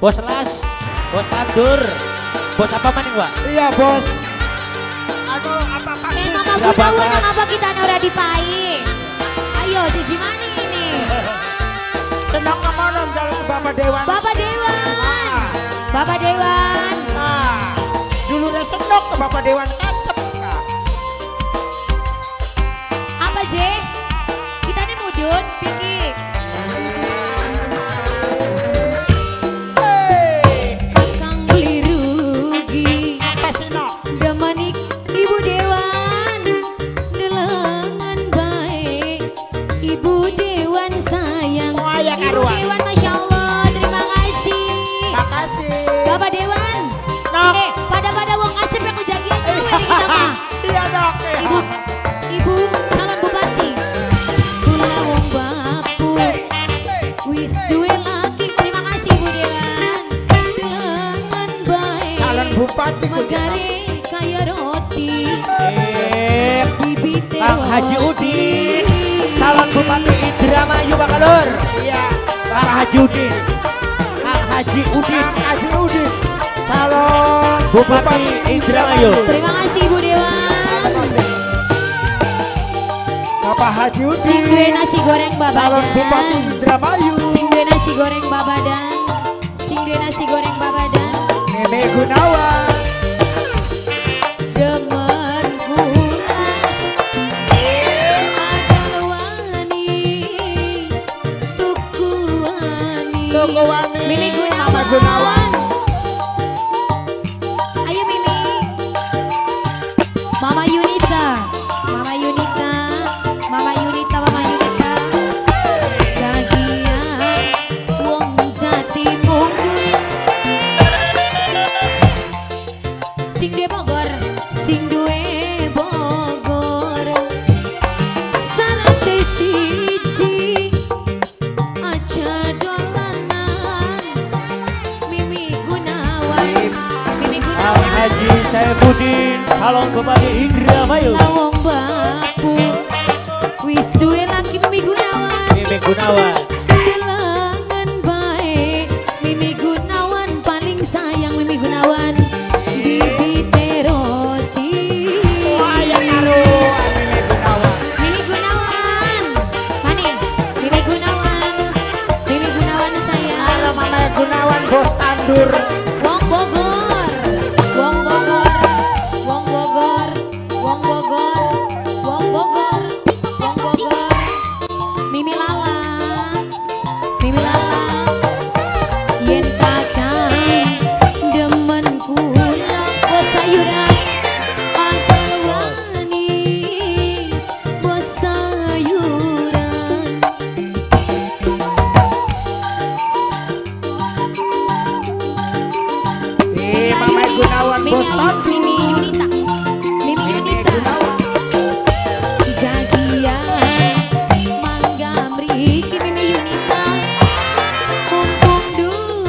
Bos las, bos tandur, bos apa maning Pak? Iya bos. Anu apa Pak? Memang aku tahu nang apa kita ora dipai. Ayo siji maning ini. Senang ngono jalan Bapak Dewan. Bapak Dewan. Bapak Dewan. Nah, dulure senok ke Bapak Dewan kancep. Apa J? Kita nih mudun pikir. Haji Udin, calon Bupati Indramayu Pak Kalur. Iya. Pak Haji Udin, Pak Haji Udin, Pak Haji Udin, calon Bupati Indramayu. Terima kasih Ibu Dewan. Bapak Haji Udin, singgue nasi goreng Babadan. Calon Bupati Indramayu, singgue nasi goreng Babadan, singgue nasi goreng Babadan. Mimi Gunawan. Mimi Gunawan, ayo Mimi, Mama Yunita, Mama Yunita, Mama Yunita, Mama Yunita, Jagia, Wong Jatimu, sing duwe Bogor, sing duwe Bogor, sarate siji, aja dolan. Haji saya Budin, calon Bupati Indramayu. Lawong bapu, wis duwe laki Mimi Gunawan. Mimi Gunawan. Delengen baik, Mimi Gunawan paling sayang Mimi Gunawan. Bibite roti. Wayah karo Mimi Gunawan. Mimi Gunawan, mane? Mimi Gunawan, Mimi Gunawan sayang. Halo Mama Gunawan, bos tandur. Wong Bogor.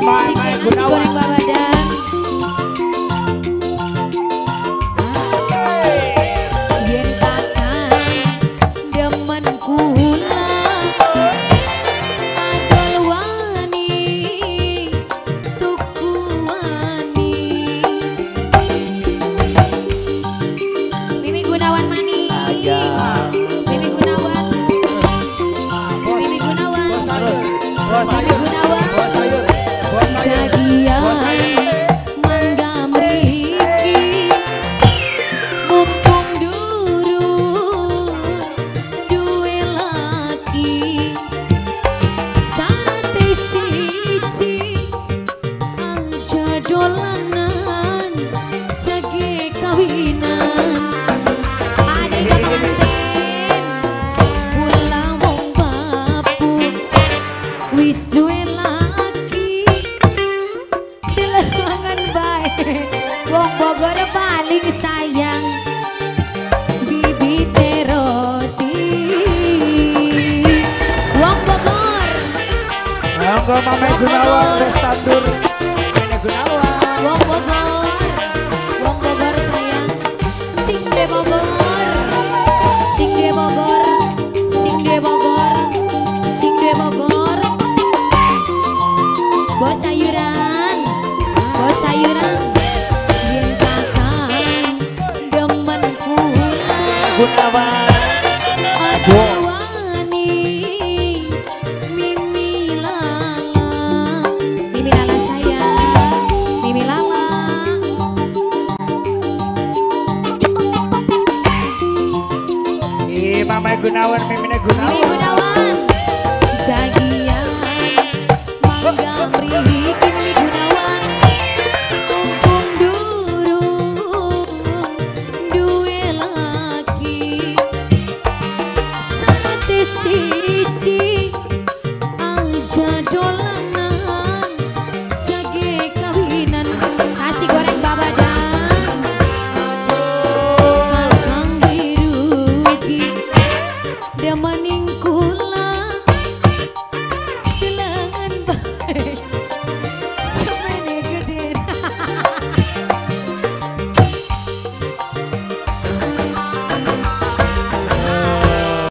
Mumpung duru duwe lagi Monggo Mami Gunawan Restandur. Mami Gunawan. Wong Bogor sayang. Sing de Bogor. Sing de Bogor. Sing de Bogor. Sing de Bogor. Bos sayuran. Bos sayuran. Cintakan demenku. Gunawan. Aduh. Gunawan, Mimi Gunawan. Mimi Gunawan, Zagia, Mangga Prihi, Mimi Gunawan, tumpung durung, duwe laki, sate siji, aja dolanan, jage kawinan, nasi goreng babadan, kakang biru. Dia maning